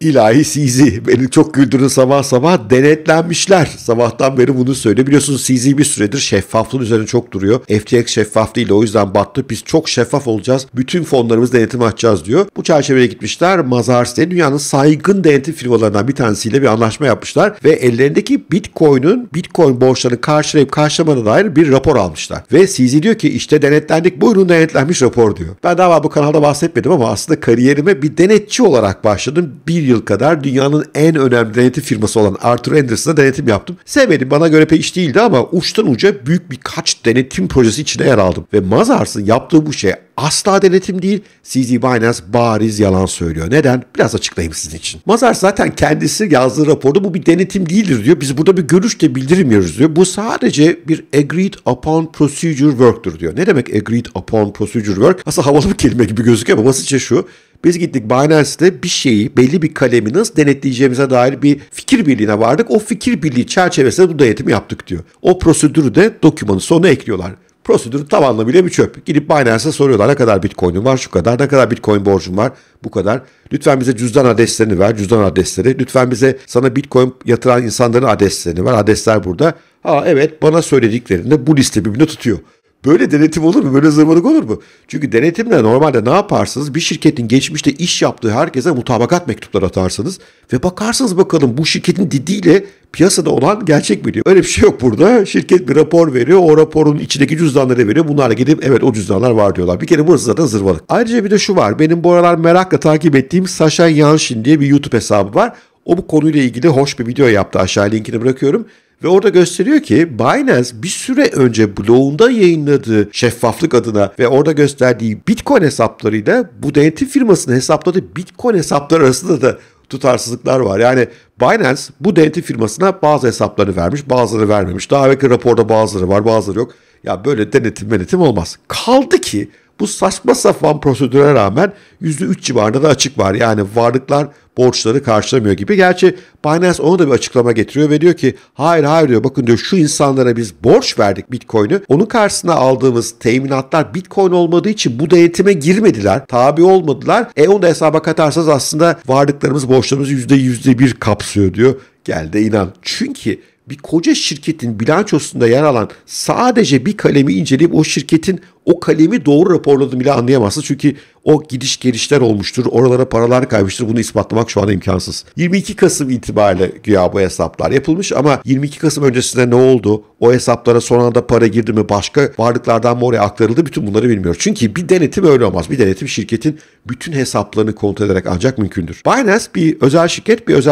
İlahi CZ, beni çok güldürün sabah sabah, denetlenmişler. Sabahtan beri bunu söyle. Biliyorsunuz CZ bir süredir şeffaflığın üzerine çok duruyor. FTX şeffaf değil, o yüzden battı. Biz çok şeffaf olacağız. Bütün fonlarımızı denetime açacağız diyor. Bu çerçeveye gitmişler. Mazars diye dünyanın saygın denetim firmalarından bir tanesiyle bir anlaşma yapmışlar ve ellerindeki Bitcoin borçlarını karşılayıp karşılamadığına dair bir rapor almışlar. Ve CZ diyor ki işte denetlendik. Buyurun denetlenmiş rapor diyor. Ben daha bu kanalda bahsetmedim ama aslında kariyerime bir denetçi olarak başladım. Bir yıl kadar dünyanın en önemli denetim firması olan Arthur Anderson'a denetim yaptım. Sevmedim, bana göre pek iş değildi ama uçtan uca büyük birkaç denetim projesi içine yer aldım. Ve Mazars'ın yaptığı bu şey asla denetim değil. CZ Binance bariz yalan söylüyor. Neden? Biraz açıklayayım sizin için. Mazars zaten kendisi yazdığı raporda bu bir denetim değildir diyor. Biz burada bir görüş de bildirmiyoruz diyor. Bu sadece bir agreed upon procedure work'tür diyor. Ne demek agreed upon procedure work? Aslında havalı bir kelime gibi gözüküyor ama basitçe şu: biz gittik Binance'de bir şeyi, belli bir kalemi nasıl denetleyeceğimize dair bir fikir birliğine vardık. O fikir birliği çerçevesinde bu denetimi yaptık diyor. O prosedürü de dokümanın sonuna ekliyorlar. Prosedür tam anlamıyla bir çöp. Gidip Binance'a soruyorlar ne kadar Bitcoin'in var, şu kadar, ne kadar Bitcoin borcun var, bu kadar. Lütfen bize cüzdan adreslerini ver, cüzdan adresleri. Lütfen bize sana Bitcoin yatıran insanların adreslerini ver, adresler burada. Ha evet, bana söylediklerinde bu liste birbirine tutuyor. Böyle denetim olur mu? Böyle zırvalık olur mu? Çünkü denetimle normalde ne yaparsınız? Bir şirketin geçmişte iş yaptığı herkese mutabakat mektupları atarsınız ve bakarsınız bakalım bu şirketin didiyle piyasada olan gerçek mi diyor. Öyle bir şey yok burada. Şirket bir rapor veriyor. O raporun içindeki cüzdanları veriyor. Bunlarla gidip evet o cüzdanlar var diyorlar. Bir kere burası zaten zırvalık. Ayrıca bir de şu var. Benim bu aralar merakla takip ettiğim Sasha Yanshin diye bir YouTube hesabı var. O bu konuyla ilgili hoş bir video yaptı. Aşağı linkini bırakıyorum. Ve orada gösteriyor ki Binance bir süre önce blogunda yayınladığı şeffaflık adına ve orada gösterdiği Bitcoin hesaplarıyla bu denetim firmasının hesapladığı Bitcoin hesapları arasında da tutarsızlıklar var. Yani Binance bu denetim firmasına bazı hesapları vermiş, bazıları vermemiş. Daha evvelki raporda bazıları var, bazıları yok. Ya böyle denetim olmaz. Kaldı ki bu saçma sapan prosedüre rağmen %3 civarında da açık var. Yani varlıklar borçları karşılamıyor gibi. Gerçi Binance ona da bir açıklama getiriyor ve diyor ki hayır diyor, bakın diyor şu insanlara biz borç verdik Bitcoin'i. Onun karşısına aldığımız teminatlar Bitcoin olmadığı için bu denetime girmediler. Tabi olmadılar. Onu da hesaba katarsanız aslında varlıklarımız borçlarımız %1 kapsıyor diyor. Gel de inan. Çünkü bir koca şirketin bilançosunda yer alan sadece bir kalemi inceleyip o şirketin o kalemi doğru raporladığını bile anlayamazsın. Çünkü o gidiş gelişler olmuştur. Oralara paralar kaymıştır. Bunu ispatlamak şu an imkansız. 22 Kasım itibariyle güya bu hesaplar yapılmış ama 22 Kasım öncesinde ne oldu? O hesaplara son anda para girdi mi? Başka varlıklardan mı oraya aktarıldı? Bütün bunları bilmiyoruz. Çünkü bir denetim öyle olmaz. Bir denetim şirketin bütün hesaplarını kontrol ederek ancak mümkündür. Binance bir özel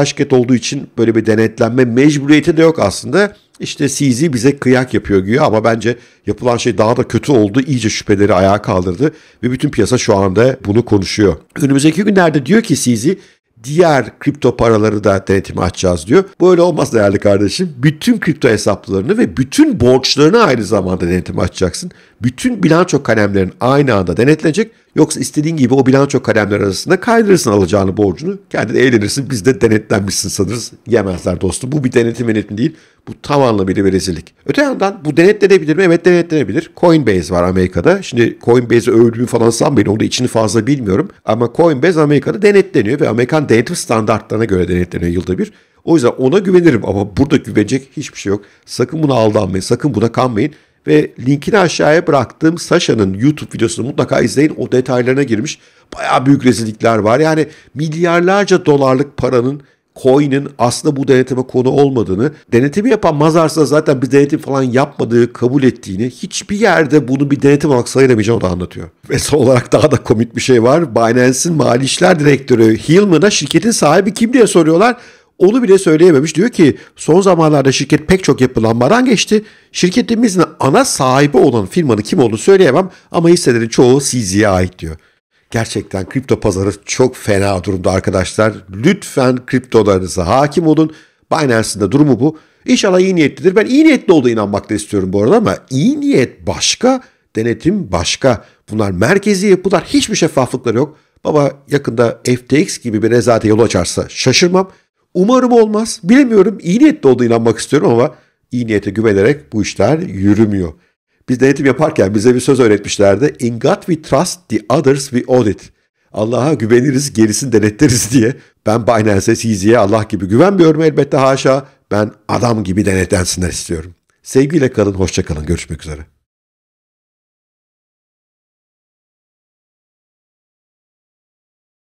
şirket olduğu için böyle bir denetlenme mecburiyeti de yok aslında. İşte CZ bize kıyak yapıyor güya ama bence yapılan şey daha da kötü oldu. İyice şüpheleri ayağa kaldırdı ve bütün piyasa şu anda bunu konuşuyor. Önümüzdeki günlerde diyor ki CZ, diğer kripto paraları da denetime açacağız diyor. Böyle olmaz değerli kardeşim. Bütün kripto hesaplarını ve bütün borçlarını aynı zamanda denetime açacaksın. Bütün bilanço kalemlerin aynı anda denetlenecek. Yoksa istediğin gibi o bilanço kalemler arasında kaydırırsın alacağını borcunu. Kendine eğlenirsin, biz de denetlenmişsin sanırız. Yemezler dostum. Bu bir denetim değil. Bu tam anlamıyla bir rezillik. Öte yandan bu denetlenebilir mi? Evet, denetlenebilir. Coinbase var Amerika'da. Şimdi Coinbase'e övdüğümü falan sanmayın. Onun da içini fazla bilmiyorum. Ama Coinbase Amerika'da denetleniyor ve Amerikan denetim standartlarına göre denetleniyor yılda bir. O yüzden ona güvenirim ama burada güvenecek hiçbir şey yok. Sakın buna aldanmayın. Sakın buna kanmayın. Ve linkini aşağıya bıraktığım Sasha'nın YouTube videosunu mutlaka izleyin. O detaylarına girmiş. Bayağı büyük rezillikler var. Yani milyarlarca dolarlık paranın, coin'in aslında bu denetime konu olmadığını, denetimi yapan Mazars'ın zaten bir denetim falan yapmadığı kabul ettiğini, hiçbir yerde bunu bir denetim olarak sayılamayacağını da anlatıyor. Ve son olarak daha da komik bir şey var. Binance'in mali işler direktörü Hillman'a şirketin sahibi kim diye soruyorlar. Onu bile söyleyememiş. Diyor ki son zamanlarda şirket pek çok yapılanmadan geçti. Şirketimizin ana sahibi olan firmanın kim olduğunu söyleyemem ama hisselerin çoğu CZ'ye ait diyor. Gerçekten kripto pazarı çok fena durumda arkadaşlar. Lütfen kriptolarınıza hakim olun. Binance'in de durumu bu. İnşallah iyi niyetlidir. Ben iyi niyetli olduğuna inanmak da istiyorum bu arada ama iyi niyet başka, denetim başka. Bunlar merkezi yapılar. Hiçbir şeffaflıkları yok. Baba yakında FTX gibi bir nezarete yol açarsa şaşırmam. Umarım olmaz. Bilemiyorum. İyi niyetli olduğuna inanmak istiyorum ama iyi niyete güvenerek bu işler yürümüyor. Biz denetim yaparken bize bir söz öğretmişlerdi. In God we trust, the others we audit. Allah'a güveniriz, gerisini denetleriz diye. Ben Binance'e, CZ'ye Allah gibi güvenmiyorum elbette, haşa. Ben adam gibi denetlensinler istiyorum. Sevgiyle kalın, hoşça kalın. Görüşmek üzere.